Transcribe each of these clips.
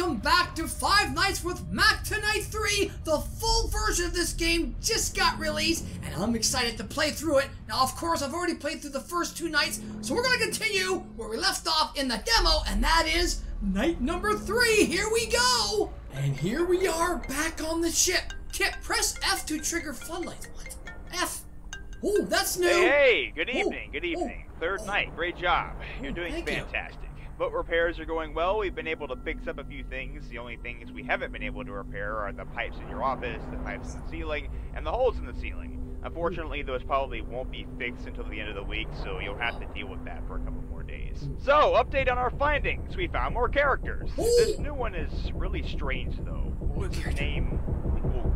Welcome back to Five Nights with Mac Tonight 3! The full version of this game just got released, and I'm excited to play through it. Now, of course, I've already played through the first two nights, so we're going to continue where we left off in the demo, and that is night number 3. Here we go! And here we are, back on the ship. Kip, press F to trigger floodlights. What? F? Ooh, that's new! Hey, good evening, ooh, good evening. Ooh, third night, great job. You're doing fantastic. But repairs are going well. We've been able to fix up a few things. The only things we haven't been able to repair are the pipes in your office, the pipes in the ceiling, and the holes in the ceiling. Unfortunately, those probably won't be fixed until the end of the week, so you'll have to deal with that for a couple more days. So, update on our findings. We found more characters. This new one is really strange, though. What was his name?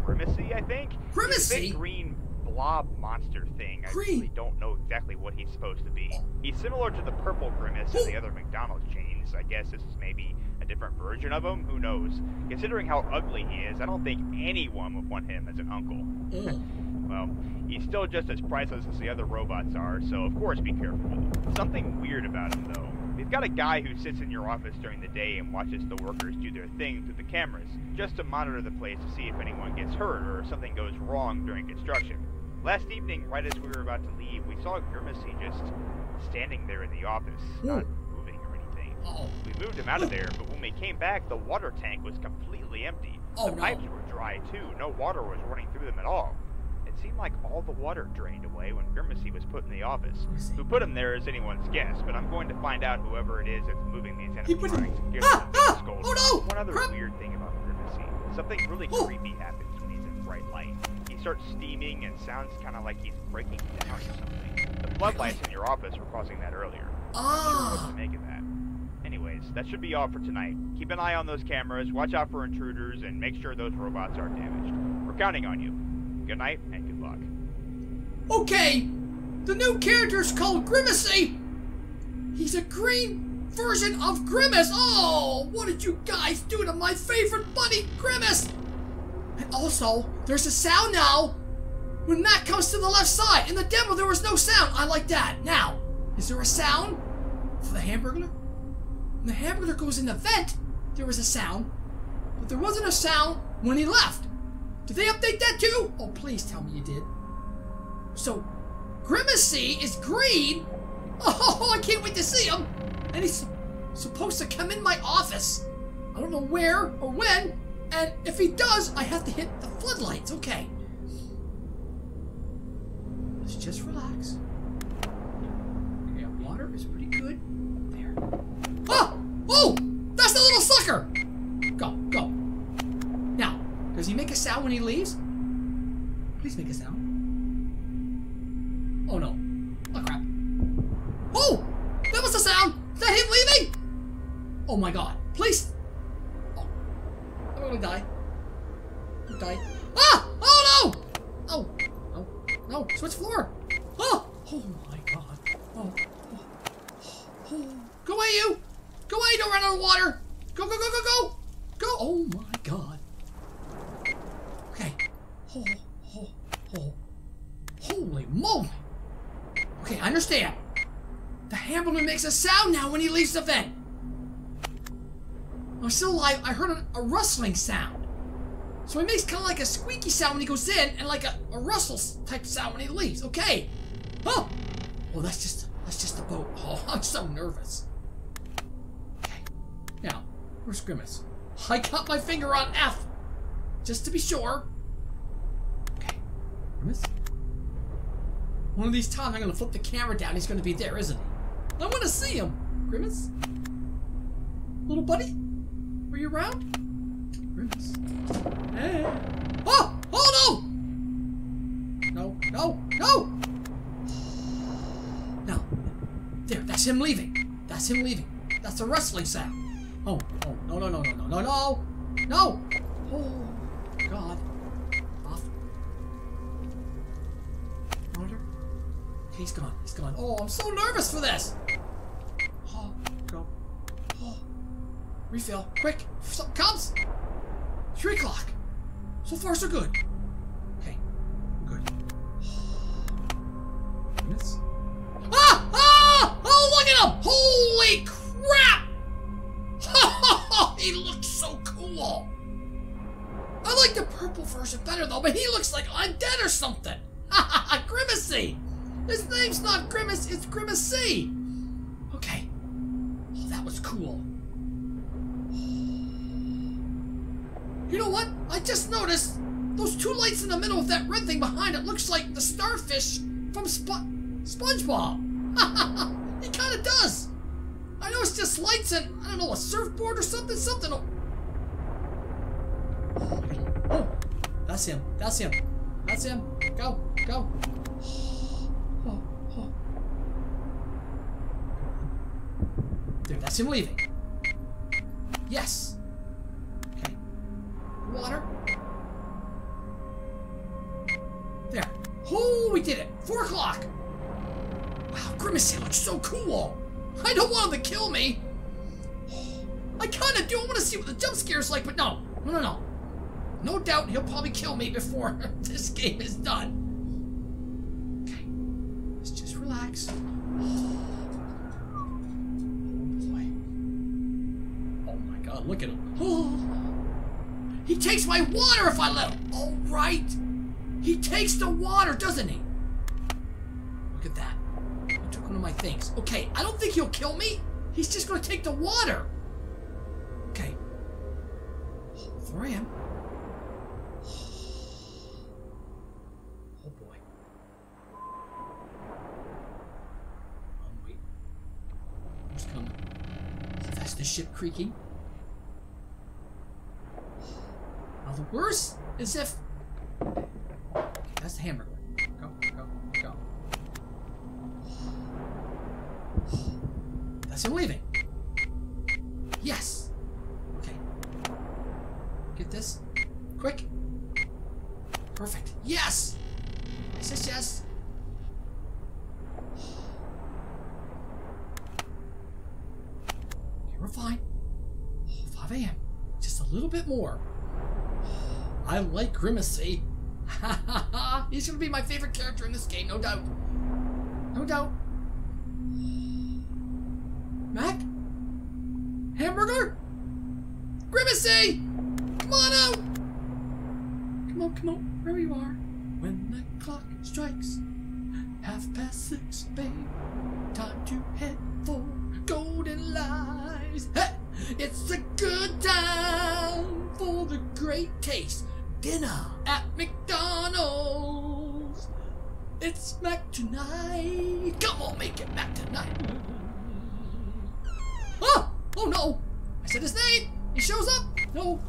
Grimace, I think? Grimace? Big green blob monster thing. I really don't know exactly what he's supposed to be. He's similar to the purple Grimace in the other McDonald's chains. I guess this is maybe a different version of him? Who knows? Considering how ugly he is, I don't think anyone would want him as an uncle. Well, he's still just as priceless as the other robots are, so of course be careful with him. Something weird about him, though. They've got a guy who sits in your office during the day and watches the workers do their thing through the cameras, just to monitor the place to see if anyone gets hurt or if something goes wrong during construction. Last evening, right as we were about to leave, we saw Grimacy just standing there in the office, not moving or anything. We moved him out of there, but when we came back, the water tank was completely empty. The pipes were dry, too. No water was running through them at all. It seemed like all the water drained away when Grimacy was put in the office. Who put him there is anyone's guess, but I'm going to find out whoever it is that's moving these enemy products. One other weird thing about Grimacy, something really creepy happens when he's in bright light. Starts steaming and sounds kind of like he's breaking down or something. The floodlights in your office were causing that earlier. I'm not sure what to make of that. Anyways, that should be all for tonight. Keep an eye on those cameras, watch out for intruders, and make sure those robots aren't damaged. We're counting on you. Good night and good luck. Okay, the new character's called Grimacy. He's a green version of Grimace. Oh, what did you guys do to my favorite buddy, Grimace? And also, there's a sound now when Mac comes to the left side. In the demo, there was no sound. I like that. Now, is there a sound for the Hamburglar? When the Hamburglar goes in the vent, there was a sound. But there wasn't a sound when he left. Did they update that too? Oh, please tell me you did. So, Grimacy is green. Oh, I can't wait to see him. And he's supposed to come in my office. I don't know where or when. And if he does, I have to hit the floodlights. Okay. Let's just relax. Yeah, water is pretty good. There. Oh! Oh! That's the little sucker! Go, go. Now, does he make a sound when he leaves? Please make a sound. Oh no. Oh crap. Oh! That was the sound! Is that him leaving? Oh my god. Please! I'm gonna die. I'm gonna die. Ah! Oh no! Oh, no, no, switch floor! Oh! Oh my god. Oh, oh, oh. Go away, you! Go away, don't run out of water! Go, go, go, go, go! Go! Oh my god. Okay. Oh, oh, oh. Holy moly! Okay, I understand. The Hamburglar makes a sound now when he leaves the vent. I'm still alive. I heard a rustling sound. So he makes kind of like a squeaky sound when he goes in, and like a rustle type sound when he leaves. Okay. Oh. Oh, that's just the boat. Oh, I'm so nervous. Okay. Now, where's Grimace? I got my finger on F, just to be sure. Okay. Grimace. One of these times, I'm gonna flip the camera down. He's gonna be there, isn't he? I want to see him, Grimace. Little buddy. Were you around? Grimace. Hey. Oh! Oh no! No, no, no! No. There, that's him leaving. That's him leaving. That's a rustling sound. Oh, oh, no, no, no, no, no, no, no! No! Oh, God. Off. Monitor? Okay, he's gone. He's gone. Oh, I'm so nervous for this! Oh, go. Oh. Refill. Quick. Something comes. 3 o'clock. So far, so good. Okay. Good. Minutes. Ah! Ah! Oh, look at him! Holy crap! He looks so cool. I like the purple version better though, but he looks like I'm dead or something. Ha Grimacy! His name's not Grimace, it's Grimacy! Okay. Oh, that was cool. You know what? I just noticed those two lights in the middle of that red thing behind it looks like the starfish from SpongeBob. Ha! He kinda does! I know it's just lights and, I don't know, a surfboard or something. Oh, that's him. Go. Oh. Dude, that's him leaving. Yes. Okay. Water. There. Oh, we did it. 4 o'clock. Wow, Grimace looks so cool. I don't want him to kill me. I kind of do. I want to see what the jump scare's like, but no. No doubt he'll probably kill me before this game is done. Okay. Let's just relax. Oh boy. Oh my god, look at him. Oh. He takes my water if I let him. Oh, right. He takes the water, doesn't he? Look at that. He took one of my things. Okay, I don't think he'll kill me. He's just going to take the water. Okay. Oh, there I am. Ship creaking. Now the worst is if... Okay, that's the Hamburglar. Go. That's him leaving. Yes. Okay. Get this. Quick. Perfect. Yes! Yes. We're fine. 5 a.m. Just a little bit more. I like Grimacy. He's gonna be my favorite character in this game, no doubt. Mac? Hamburglar? Grimacy! Come on out! Come on, wherever you are. When the clock strikes 6:30, babe, time to head for golden lies. Hey, it's a good time for the great taste dinner at McDonald's. It's Mac Tonight. Come on, make it Mac Tonight. Oh no! I said his name. He shows up. No.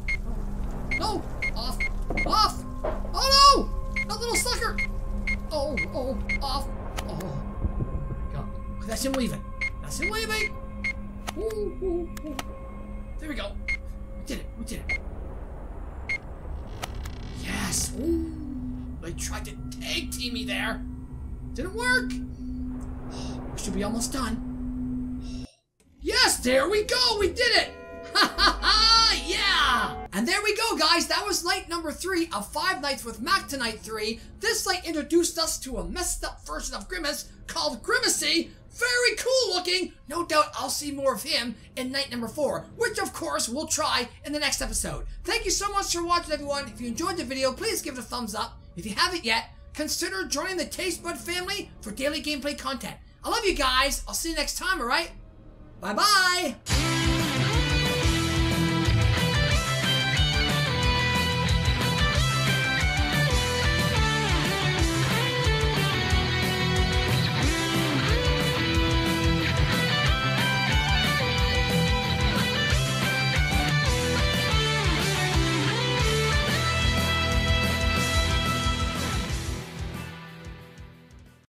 Off. Oh no! That little sucker. Oh. Off. Oh. God. That's him leaving. Ooh. There we go. We did it. Yes. Ooh. They tried to tag team me there. Didn't work. We should be almost done. Yes, there we go. We did it. Yeah! And there we go, guys. That was night number 3 of Five Nights with Mac Tonight 3. This night introduced us to a messed up version of Grimace called Grimacy. Very cool looking. No doubt I'll see more of him in night number 4, which of course we'll try in the next episode. Thank you so much for watching, everyone. If you enjoyed the video, please give it a thumbs up. If you haven't yet, consider joining the Taste Bud family for daily gameplay content. I love you guys. I'll see you next time, alright? Bye-bye.